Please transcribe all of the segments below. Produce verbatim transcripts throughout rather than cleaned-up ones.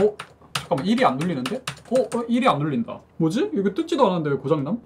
어? 잠깐만 일이 안 눌리는데? 어? 어? 일이 안 눌린다. 뭐지? 이거 뜯지도 않았는데 왜 고장남?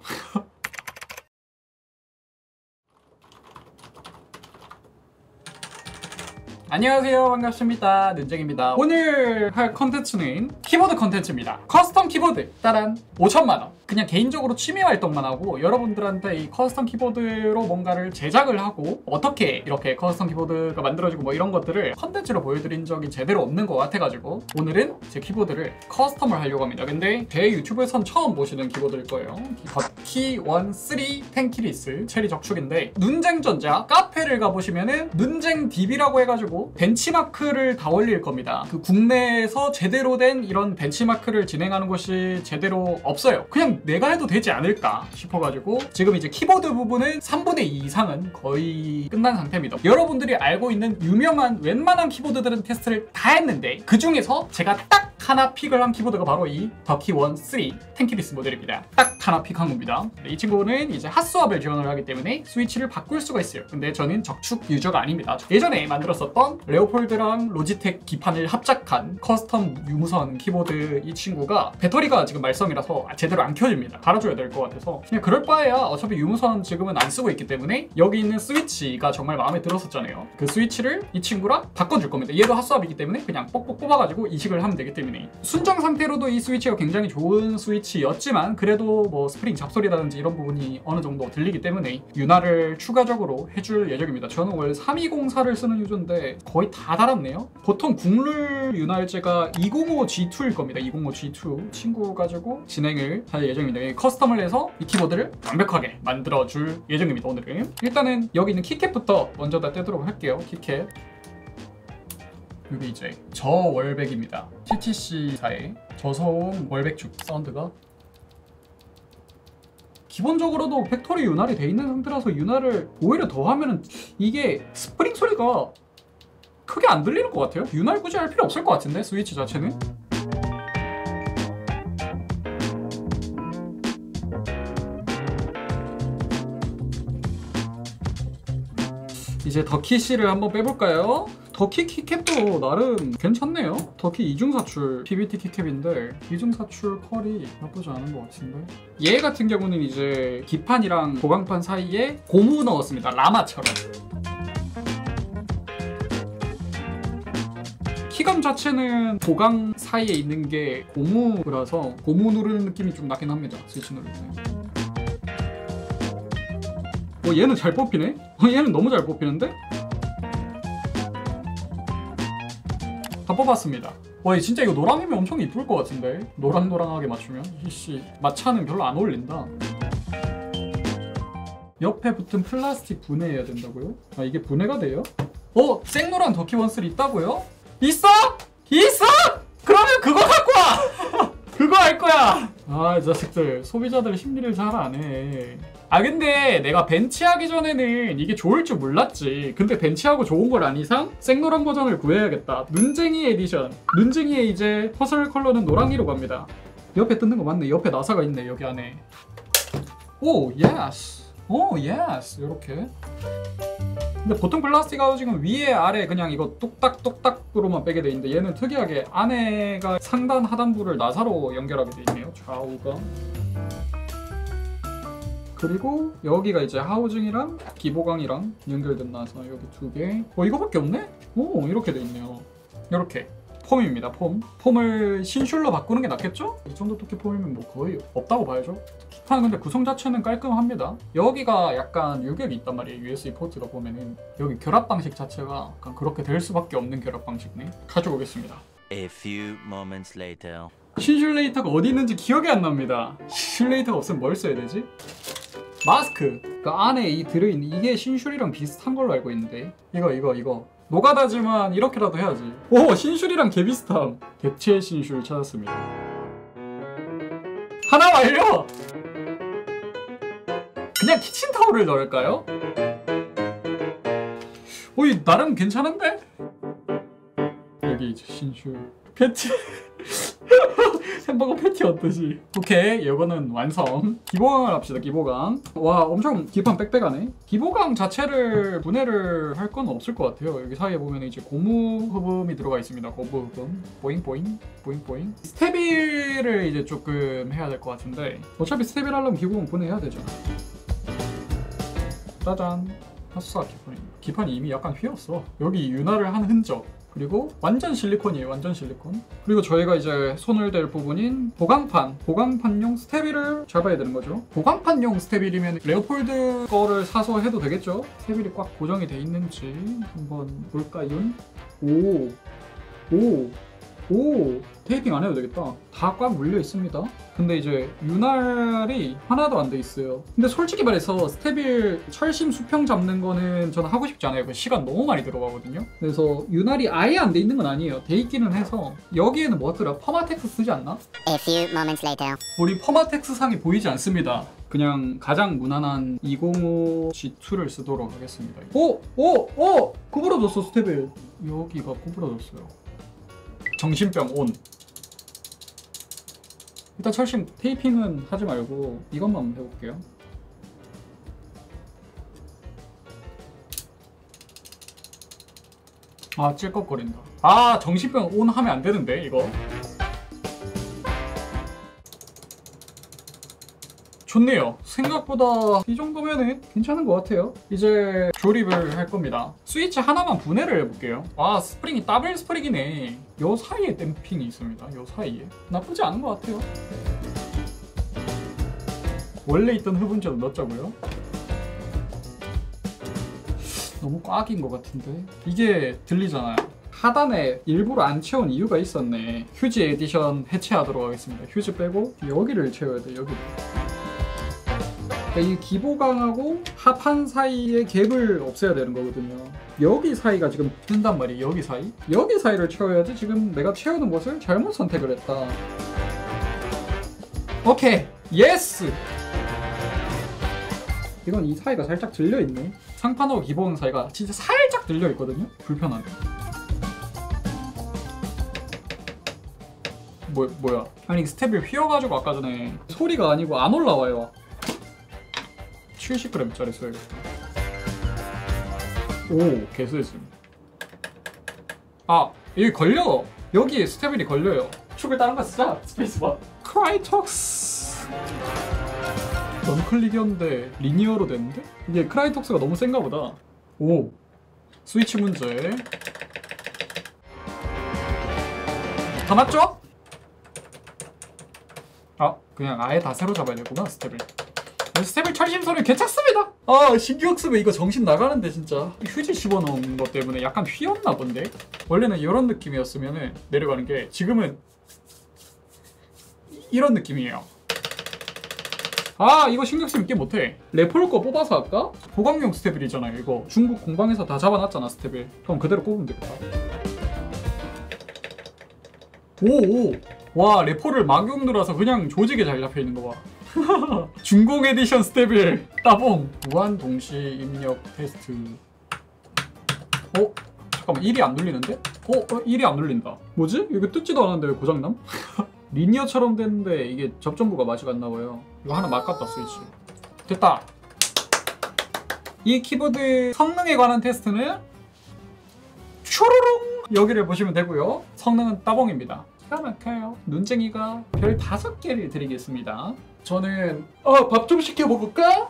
안녕하세요, 반갑습니다. 눈쟁입니다. 오늘 할 컨텐츠는 키보드 컨텐츠입니다. 커스텀 키보드 따란 오천만 원. 그냥 개인적으로 취미 활동만 하고 여러분들한테 이 커스텀 키보드로 뭔가를 제작을 하고 어떻게 이렇게 커스텀 키보드가 만들어지고 뭐 이런 것들을 컨텐츠로 보여드린 적이 제대로 없는 것 같아가지고 오늘은 제 키보드를 커스텀을 하려고 합니다. 근데 제 유튜브에선 처음 보시는 키보드일 거예요. The Key 원 쓰리 텐키리스 체리 적축인데 눈쟁전자 카페를 가보시면은 눈쟁디비라고 해가지고 벤치마크를 다 올릴 겁니다. 그 국내에서 제대로 된 이런 벤치마크를 진행하는 곳이 제대로 없어요. 그냥 내가 해도 되지 않을까 싶어가지고 지금 이제 키보드 부분은 삼분의 이 이상은 거의 끝난 상태입니다. 여러분들이 알고 있는 유명한 웬만한 키보드들은 테스트를 다 했는데 그 중에서 제가 딱 하나 픽을 한 키보드가 바로 이 The Key 원 쓰리 텐키리스 모델입니다. 딱 하나 픽한 겁니다. 이 친구는 이제 핫스왑을 지원을 하기 때문에 스위치를 바꿀 수가 있어요. 근데 저는 적축 유저가 아닙니다. 예전에 만들었었던 레오폴드랑 로지텍 기판을 합작한 커스텀 유무선 키보드 이 친구가 배터리가 지금 말썽이라서 제대로 안 켜집니다. 갈아줘야 될 것 같아서 그냥 그럴 바에야 어차피 유무선 지금은 안 쓰고 있기 때문에 여기 있는 스위치가 정말 마음에 들었었잖아요. 그 스위치를 이 친구랑 바꿔줄 겁니다. 얘도 핫스왑이기 때문에 그냥 뽁뽁 뽑아가지고 이식을 하면 되기 때문에 순정 상태로도 이 스위치가 굉장히 좋은 스위치였지만 그래도 뭐 스프링 잡소리라든지 이런 부분이 어느 정도 들리기 때문에 윤활을 추가적으로 해줄 예정입니다. 저는 원래 삼이공사를 쓰는 유저인데 거의 다 달았네요. 보통 국룰 윤활제가 이공오 지투일 겁니다. 이공오 지투 친구 가지고 진행을 할 예정입니다. 커스텀을 해서 이 키보드를 완벽하게 만들어줄 예정입니다. 오늘은 일단은 여기 있는 키캡부터 먼저 다 떼도록 할게요. 키캡 이게 이제 저월백입니다. 티티씨사의 저소음 월백축 사운드가 기본적으로도 팩토리 윤활이 돼 있는 상태라서 윤활을 오히려 더 하면은 이게 스프링 소리가 크게 안 들리는 것 같아요. 윤활 굳이 할 필요 없을 것 같은데 스위치 자체는. 이제 더키씨를 한번 빼볼까요? 더키 키캡도 나름 괜찮네요. 더키 이중사출 피비티 키캡인데 이중사출 컬이 나쁘지 않은 것 같은데 얘 같은 경우는 이제 기판이랑 보강판 사이에 고무 넣었습니다. 라마처럼. 키감 자체는 보강 사이에 있는 게 고무라서 고무 누르는 느낌이 좀 나긴 합니다. 스위치 누를 때. 어, 얘는 잘 뽑히네? 어, 얘는 너무 잘 뽑히는데? 다 뽑았습니다. 와 진짜 이거 노랑이면 엄청 이쁠 것 같은데 노랑노랑하게 맞추면? 이씨 마차는 별로 안 어울린다. 옆에 붙은 플라스틱 분해해야 된다고요? 아 이게 분해가 돼요? 어? 생노란 더키 원슬 있다고요? 있어? 있어? 그러면 그거 갖고 와! 그거 할 거야! 아 이 자식들 소비자들 심리를 잘 안 해. 아 근데 내가 벤치하기 전에는 이게 좋을 줄 몰랐지. 근데 벤치하고 좋은 걸 안 이상 생노란 버전을 구해야겠다. 눈쟁이 에디션. 눈쟁이의 이제 퍼즐 컬러는 노랑이로 갑니다. 옆에 뜯는 거 맞네. 옆에 나사가 있네 여기 안에. 오 예스 오 예스 요렇게. 근데 보통 플라스틱 하우징은 위에 아래 그냥 이거 똑딱똑딱으로만 빼게 돼 있는데 얘는 특이하게 안에가 상단 하단부를 나사로 연결하게 돼 있네요. 좌우가. 그리고 여기가 이제 하우징이랑 기보강이랑 연결된 나사 여기 두 개. 어 이거밖에 없네? 오 이렇게 돼 있네요. 이렇게 폼입니다. 폼. 폼을 신슐로 바꾸는 게 낫겠죠? 이 정도 토끼 폼이면 뭐 거의 없다고 봐야죠. 키판 근데 구성 자체는 깔끔합니다. 여기가 약간 유격이 있단 말이에요. 유에스비 포트가 보면은 여기 결합 방식 자체가 약간 그렇게 될 수밖에 없는 결합 방식네. 가져오겠습니다. A few moments later. 신슐레이터가 어디 있는지 기억이 안 납니다. 신슐레이터가 없으면 뭘 써야 되지? 마스크! 그 안에 이 들어있는 이게 신슐이랑 비슷한 걸로 알고 있는데 이거 이거 이거 노가다지만 이렇게라도 해야지. 오! 신슐이랑 개비슷함! 대체 신슐 찾았습니다. 하나 완료! 그냥 키친타올을 넣을까요? 오이 나름 괜찮은데? 여기 이제 신슐 패치 햄버거 패티 어떠시? 오케이, 요거는 완성. 기보강을 합시다. 기보강. 와, 엄청 기판 빽빽하네. 기보강 자체를 분해를 할 건 없을 것 같아요. 여기 사이에 보면 이제 고무 흡음이 들어가 있습니다. 고무 흡음. 보잉 보잉 보잉 보잉. 스테빌을 이제 조금 해야 될 것 같은데, 어차피 스테빌 하려면 기보강 분해해야 되잖아. 짜잔, 핫사 기판입니다. 기판이 이미 약간 휘었어. 여기 윤활을 한 흔적, 그리고 완전 실리콘이에요. 완전 실리콘. 그리고 저희가 이제 손을 댈 부분인 보강판, 보강판용 스테빌을 잘 봐야 되는 거죠. 보강판용 스테빌이면 레오폴드 거를 사서 해도 되겠죠? 스테빌이 꽉 고정이 돼 있는지 한번 볼까요? 오, 오, 오. 테이핑 안 해도 되겠다. 다 꽉 물려 있습니다. 근데 이제 윤활이 하나도 안 돼 있어요. 근데 솔직히 말해서 스테빌 철심 수평 잡는 거는 저는 하고 싶지 않아요. 그 시간 너무 많이 들어가거든요. 그래서 윤활이 아예 안 돼 있는 건 아니에요. 돼 있기는 해서. 여기에는 뭐더라? 퍼마텍스 쓰지 않나? A few moments later. 우리 퍼마텍스 상이 보이지 않습니다. 그냥 가장 무난한 이공오 지투를 쓰도록 하겠습니다. 오! 오! 오! 구부러졌어 스테빌. 여기가 구부러졌어요. 정신병 온. 일단 철심 테이핑은 하지 말고 이것만 해볼게요. 아, 찔꺽거린다. 아, 정신병 온 하면 안 되는데 이거. 좋네요. 생각보다 이 정도면은 괜찮은 것 같아요. 이제 조립을 할 겁니다. 스위치 하나만 분해를 해볼게요. 아, 스프링이 더블 스프링이네. 요 사이에 댐핑이 있습니다. 요 사이에. 나쁘지 않은 것 같아요. 원래 있던 흡음재도 넣었자고요. 너무 꽉인 것 같은데. 이게 들리잖아요. 하단에 일부러 안 채운 이유가 있었네. 휴지 에디션 해체하도록 하겠습니다. 휴지 빼고 여기를 채워야 돼. 여기를. 이 기보강하고 합판 사이의 갭을 없애야 되는 거거든요. 여기 사이가 지금 뜬단 말이에요. 여기 사이? 여기 사이를 채워야지 지금 내가 채우는 것을 잘못 선택을 했다. 오케이! 예스! 이건 이 사이가 살짝 들려있네. 상판하고 기보강 사이가 진짜 살짝 들려있거든요? 불편하네. 뭐, 뭐야? 아니 스텝을 휘어가지고 아까 전에 소리가 아니고 안 올라와요. 칠십 그램짜리 써야겠다. 오, 개수했습니다. 아, 여기 걸려. 여기에 스테빌이 걸려요. 축을 다른 거 쓰자. 스페이스바. 크라이톡스. 넌클릭이었는데 리니어로 됐는데? 이게 크라이톡스가 너무 센가 보다. 오, 스위치 문제. 다 맞죠? 아, 그냥 아예 다 새로 잡아야 되구나, 스테빌. 스테빌 철심 소리 괜찮습니다. 아, 신규 쓰면 이거 정신 나가는데 진짜. 휴지 집어넣은 것 때문에 약간 휘었나 본데. 원래는 이런 느낌이었으면 내려가는 게 지금은 이런 느낌이에요. 아, 이거 신경 쓰면 꽤 못해. 레폴 거 뽑아서 할까? 보강용 스테빌이잖아요. 이거 중국 공방에서 다 잡아놨잖아 스테빌. 그럼 그대로 꼽으면 되겠다. 오오. 와, 레폴을 막용 들어서 그냥 조직에 잘 잡혀있는 거 봐. 중공 에디션 스테빌 따봉. 무한 동시 입력 테스트. 어? 잠깐만, 일이 안 눌리는데? 어? 어? 일이 안 눌린다. 뭐지? 이거 뜯지도 않았는데 왜 고장남? 리니어처럼 됐는데 이게 접전부가 맞지 않나봐요. 이거 하나 막았다 스위치. 됐다. 이 키보드 성능에 관한 테스트는 슈로롱 여기를 보시면 되고요. 성능은 따봉입니다. 기가 막혀요. 눈쟁이가 별 다섯 개를 드리겠습니다. 저는 어, 밥 좀 시켜먹을까?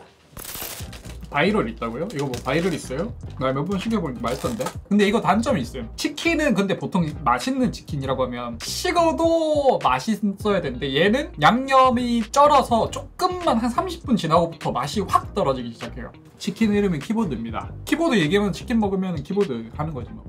바이럴 있다고요? 이거 뭐 바이럴 있어요? 나 몇 번 시켜보니까 맛있던데? 근데 이거 단점이 있어요. 치킨은 근데 보통 맛있는 치킨이라고 하면 식어도 맛있어야 되는데 얘는 양념이 쩔어서 조금만 한 삼십 분 지나고부터 맛이 확 떨어지기 시작해요. 치킨 이름이 키보드입니다. 키보드 얘기하면 치킨 먹으면 키보드 하는 거지 뭐.